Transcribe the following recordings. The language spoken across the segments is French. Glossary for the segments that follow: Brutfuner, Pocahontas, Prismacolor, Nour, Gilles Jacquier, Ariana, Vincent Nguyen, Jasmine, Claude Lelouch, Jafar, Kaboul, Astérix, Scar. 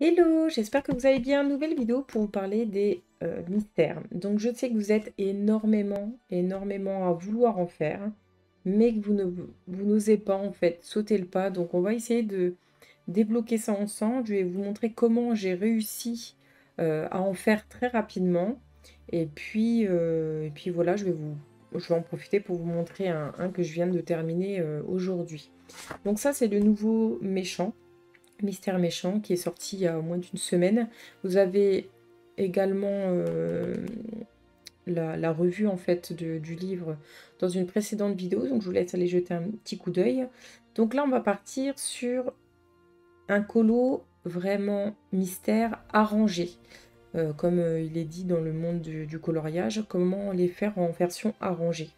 Hello, j'espère que vous allez bien. Nouvelle vidéo pour vous parler des mystères. Donc je sais que vous êtes énormément à vouloir en faire, mais que vous n'osez pas en fait sauter le pas. Donc on va essayer de débloquer ça ensemble. Je vais vous montrer comment j'ai réussi à en faire très rapidement. Et puis voilà, je vais en profiter pour vous montrer un que je viens de terminer aujourd'hui. Donc ça c'est le nouveau méchant. Mystère méchant qui est sorti il y a moins d'une semaine. Vous avez également la revue en fait du livre dans une précédente vidéo, donc je vous laisse aller jeter un petit coup d'œil. Donc là on va partir sur un colo vraiment mystère arrangé, comme il est dit dans le monde du coloriage, comment les faire en version arrangée.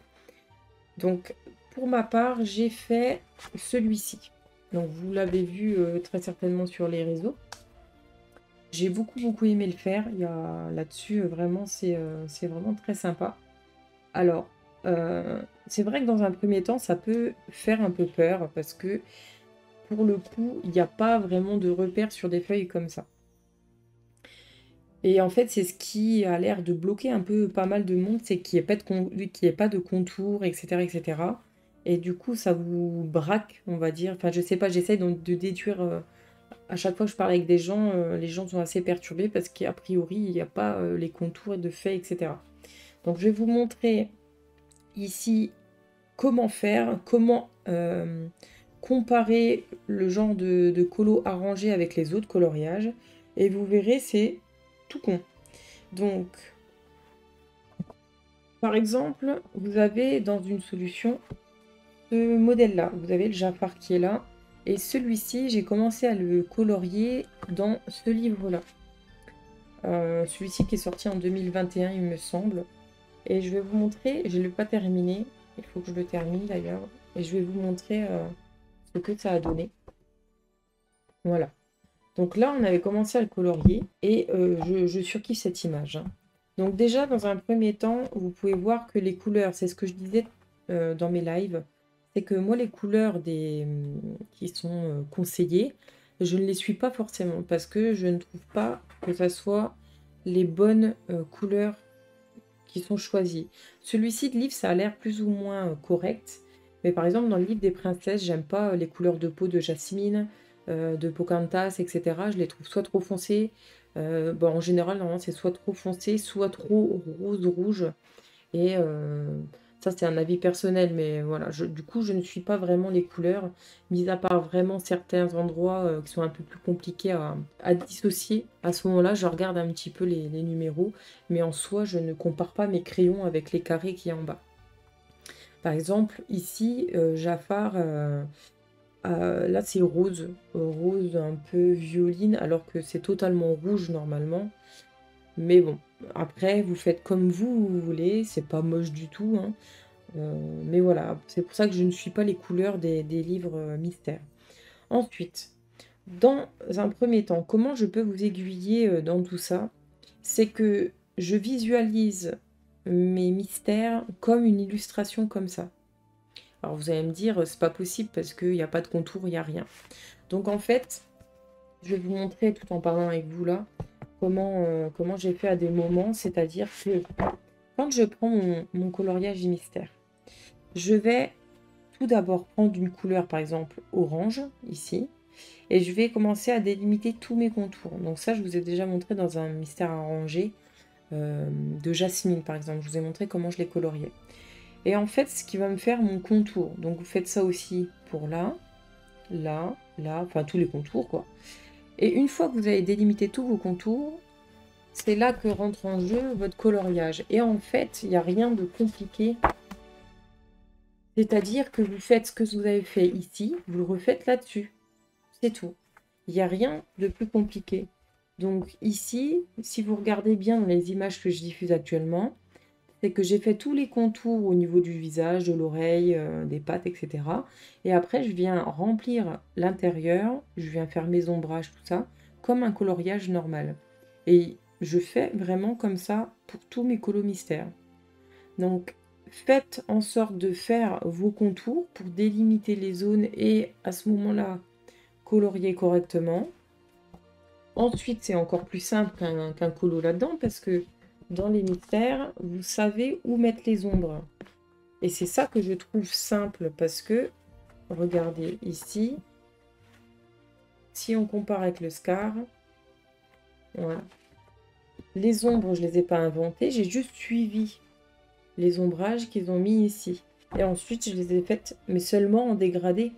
Donc pour ma part j'ai fait celui-ci. Donc vous l'avez vu très certainement sur les réseaux. J'ai beaucoup aimé le faire. Il y a là-dessus vraiment c'est vraiment très sympa. Alors c'est vrai que dans un premier temps ça peut faire un peu peur parce que pour le coup il n'y a pas vraiment de repères sur des feuilles comme ça. Et en fait c'est ce qui a l'air de bloquer un peu pas mal de monde, c'est qu'il n'y ait pas de contours, etc. etc. Et du coup, ça vous braque, on va dire. Enfin, je sais pas, j'essaye donc de déduire. À chaque fois que je parle avec des gens, les gens sont assez perturbés parce qu'a priori, il n'y a pas les contours de fait, etc. Donc, je vais vous montrer ici comment faire, comment comparer le genre de colo arrangé avec les autres coloriages. Et vous verrez, c'est tout con. Donc, par exemple, vous avez dans une solution... ce modèle là, vous avez le Jafar qui est là, et celui-ci j'ai commencé à le colorier dans ce livre là, celui-ci qui est sorti en 2021 il me semble, et je vais vous montrer, je ne l'ai pas terminé, il faut que je le termine d'ailleurs, et je vais vous montrer ce que ça a donné. Voilà, donc là on avait commencé à le colorier, et je surkiffe cette image, hein. Donc déjà dans un premier temps vous pouvez voir que les couleurs, c'est ce que je disais dans mes lives, c'est que moi les couleurs qui sont conseillées, je ne les suis pas forcément parce que je ne trouve pas que ça soit les bonnes couleurs qui sont choisies. Celui-ci de livre, ça a l'air plus ou moins correct, mais par exemple dans le livre des princesses, j'aime pas les couleurs de peau de Jasmine, de Pocahontas, etc. Je les trouve soit trop foncées, bon, en général normalement c'est soit trop foncé, soit trop rose-rouge, et... ça, c'est un avis personnel, mais voilà. Du coup, je ne suis pas vraiment les couleurs, mis à part vraiment certains endroits qui sont un peu plus compliqués à dissocier. À ce moment-là, je regarde un petit peu les numéros, mais en soi, je ne compare pas mes crayons avec les carrés qu'il y a en bas. Par exemple, ici, Jafar, là, c'est rose. Rose un peu violine, alors que c'est totalement rouge normalement. Mais bon, après, vous faites comme vous voulez, c'est pas moche du tout, hein. Mais voilà, c'est pour ça que je ne suis pas les couleurs des livres mystères. Ensuite, dans un premier temps, comment je peux vous aiguiller dans tout ça? C'est que je visualise mes mystères comme une illustration comme ça. Alors vous allez me dire, c'est pas possible parce qu'il n'y a pas de contour, il n'y a rien. Donc en fait, je vais vous montrer tout en parlant avec vous là. Comment j'ai fait à des moments, c'est-à-dire que quand je prends mon coloriage mystère, je vais tout d'abord prendre une couleur, par exemple orange, ici, et je vais commencer à délimiter tous mes contours. Donc ça, je vous ai déjà montré dans un mystère arrangé de Jasmine, par exemple. Je vous ai montré comment je les coloriais. Et en fait, ce qui va me faire mon contour, donc vous faites ça aussi pour là, là, là, enfin tous les contours, quoi. Et une fois que vous avez délimité tous vos contours, c'est là que rentre en jeu votre coloriage. Et en fait, il n'y a rien de compliqué. C'est-à-dire que vous faites ce que vous avez fait ici, vous le refaites là-dessus. C'est tout. Il n'y a rien de plus compliqué. Donc ici, si vous regardez bien les images que je diffuse actuellement, c'est que j'ai fait tous les contours au niveau du visage, de l'oreille, des pattes, etc. Et après, je viens remplir l'intérieur, je viens faire mes ombrages, tout ça, comme un coloriage normal. Et je fais vraiment comme ça pour tous mes colos mystères. Donc, faites en sorte de faire vos contours pour délimiter les zones et à ce moment-là, colorier correctement. Ensuite, c'est encore plus simple qu'un colo là-dedans, parce que dans les mystères, vous savez où mettre les ombres. Et c'est ça que je trouve simple, parce que, regardez ici, si on compare avec le Scar, voilà. Les ombres, je ne les ai pas inventées, j'ai juste suivi les ombrages qu'ils ont mis ici. Et ensuite, je les ai faites, mais seulement en dégradé.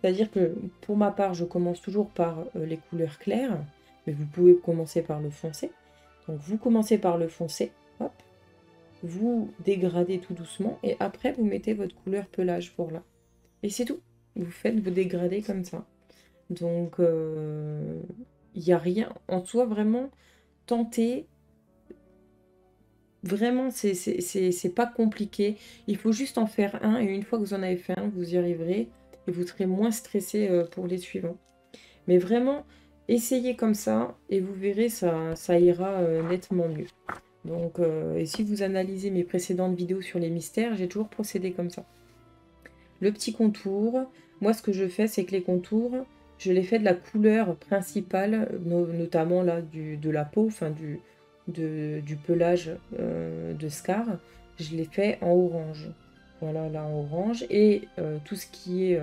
C'est-à-dire que, pour ma part, je commence toujours par les couleurs claires, mais vous pouvez commencer par le foncé. Donc, vous commencez par le foncé, hop, vous dégradez tout doucement, et après, vous mettez votre couleur pelage pour là. Et c'est tout. Vous faites vos dégradés comme ça. Donc, il n'y a rien en soi vraiment... Tenter, vraiment, c'est pas compliqué. Il faut juste en faire un, et une fois que vous en avez fait un, vous y arriverez et vous serez moins stressé pour les suivants. Mais vraiment, essayez comme ça et vous verrez, ça ira nettement mieux. Donc, et si vous analysez mes précédentes vidéos sur les mystères, j'ai toujours procédé comme ça. Le petit contour, moi ce que je fais, c'est que les contours... Je l'ai fait de la couleur principale, notamment là, de la peau, enfin du pelage de Scar. Je l'ai fait en orange. Voilà, là en orange. Et tout ce qui est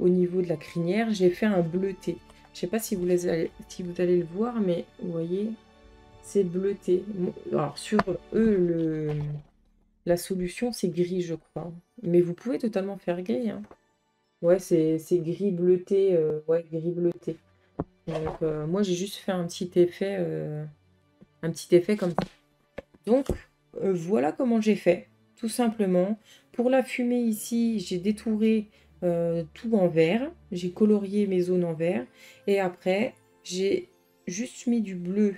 au niveau de la crinière, j'ai fait un bleuté. Je ne sais pas si vous allez le voir, mais vous voyez, c'est bleuté. Alors sur eux, la solution, c'est gris, je crois. Mais vous pouvez totalement faire gris, hein. Ouais, c'est gris bleuté. Ouais, gris bleuté. Donc, moi, j'ai juste fait un petit effet comme ça. Donc, voilà comment j'ai fait, tout simplement. Pour la fumée ici, j'ai détouré tout en vert. J'ai colorié mes zones en vert. Et après, j'ai juste mis du bleu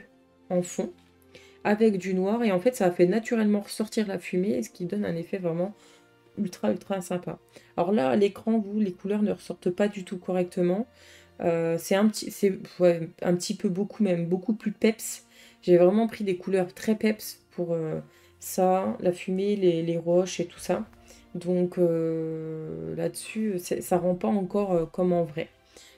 en fond avec du noir. Et en fait, ça a fait naturellement ressortir la fumée, ce qui donne un effet vraiment... ultra sympa. Alors là, à l'écran, vous, les couleurs ne ressortent pas du tout correctement. C'est un petit peu beaucoup même, beaucoup plus peps. J'ai vraiment pris des couleurs très peps pour ça, la fumée, les roches et tout ça. Donc là-dessus, ça rend pas encore comme en vrai.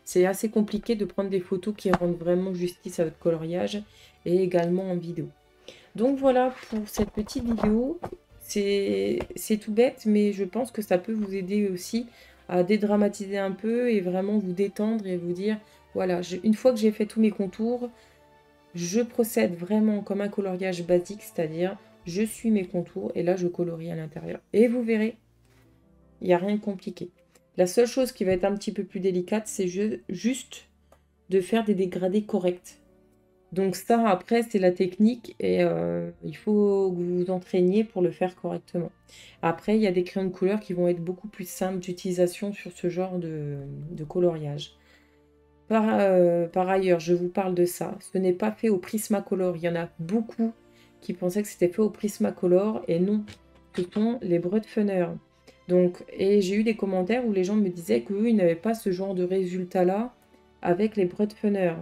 C'est assez compliqué de prendre des photos qui rendent vraiment justice à votre coloriage et également en vidéo. Donc voilà pour cette petite vidéo. C'est tout bête, mais je pense que ça peut vous aider aussi à dédramatiser un peu et vraiment vous détendre et vous dire, voilà, une fois que j'ai fait tous mes contours, je procède vraiment comme un coloriage basique, c'est-à-dire je suis mes contours et là je colorie à l'intérieur. Et vous verrez, il n'y a rien de compliqué. La seule chose qui va être un petit peu plus délicate, c'est juste de faire des dégradés corrects. Donc ça, après, c'est la technique et il faut que vous vous entraîniez pour le faire correctement. Après, il y a des crayons de couleur qui vont être beaucoup plus simples d'utilisation sur ce genre de coloriage. Par ailleurs, je vous parle de ça. Ce n'est pas fait au Prismacolor. Il y en a beaucoup qui pensaient que c'était fait au Prismacolor et non, ce sont les Brutfuner. Donc, et j'ai eu des commentaires où les gens me disaient qu'eux, ils n'avaient pas ce genre de résultat-là avec les Brutfuner.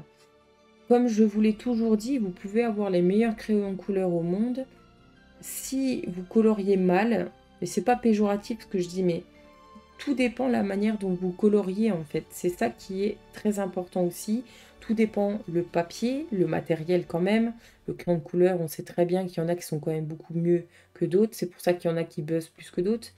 Comme je vous l'ai toujours dit, vous pouvez avoir les meilleurs crayons de couleur au monde. Si vous coloriez mal, et c'est pas péjoratif ce que je dis, mais tout dépend de la manière dont vous coloriez en fait. C'est ça qui est très important aussi. Tout dépend le papier, le matériel quand même. Le crayon de couleur, on sait très bien qu'il y en a qui sont quand même beaucoup mieux que d'autres. C'est pour ça qu'il y en a qui buzzent plus que d'autres.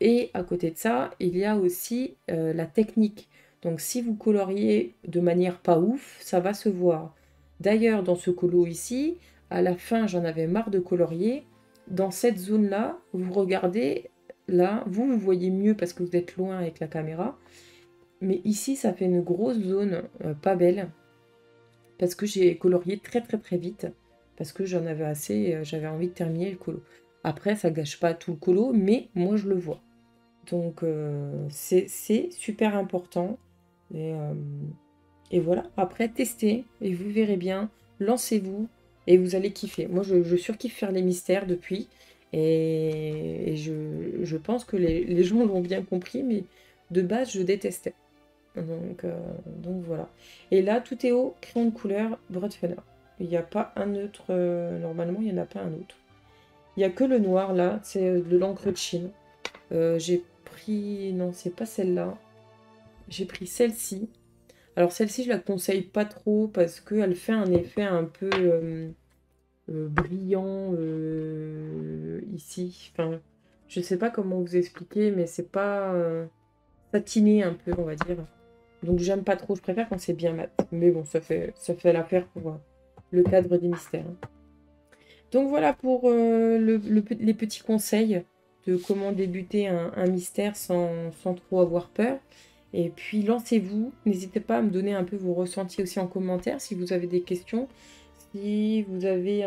Et à côté de ça, il y a aussi la technique. Donc si vous coloriez de manière pas ouf, ça va se voir. D'ailleurs, dans ce colo ici, à la fin, j'en avais marre de colorier. Dans cette zone-là, vous regardez, là, vous voyez mieux parce que vous êtes loin avec la caméra. Mais ici, ça fait une grosse zone pas belle. Parce que j'ai colorié très vite. Parce que j'en avais assez, j'avais envie de terminer le colo. Après, ça gâche pas tout le colo, mais moi, je le vois. Donc, c'est super important. Et voilà, après testez et vous verrez bien, lancez-vous et vous allez kiffer. Moi je surkiffe faire les mystères depuis et je pense que les gens l'ont bien compris, mais de base je détestais. Donc voilà. Et là tout est au crayon de couleur Brutfuner. Il n'y a pas un autre, normalement il n'y en a pas un autre. Il n'y a que le noir là, c'est de l'encre de Chine. J'ai pris, non c'est pas celle-là. J'ai pris celle-ci. Alors celle-ci, je la conseille pas trop parce qu'elle fait un effet un peu brillant ici. Enfin, je sais pas comment vous expliquer, mais c'est pas satiné un peu, on va dire. Donc j'aime pas trop, je préfère quand c'est bien mat. Mais bon, ça fait l'affaire pour le cadre des mystères. Donc voilà pour les petits conseils de comment débuter un mystère sans trop avoir peur. Et puis lancez-vous, n'hésitez pas à me donner un peu vos ressentis aussi en commentaire si vous avez des questions, si vous avez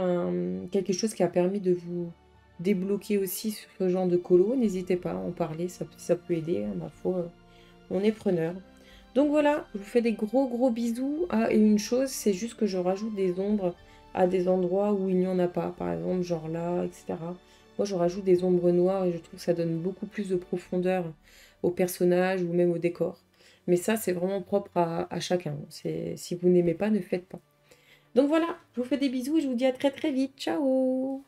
quelque chose qui a permis de vous débloquer aussi sur ce genre de colo, n'hésitez pas à en parler, ça peut aider, hein, ma foi, on est preneur. Donc voilà, je vous fais des gros bisous. Ah, et une chose, c'est juste que je rajoute des ombres à des endroits où il n'y en a pas, par exemple genre là, etc. Moi je rajoute des ombres noires et je trouve que ça donne beaucoup plus de profondeur au personnage ou même au décor. Mais ça c'est vraiment propre à chacun, si vous n'aimez pas, ne faites pas. Donc voilà, je vous fais des bisous et je vous dis à très vite, ciao.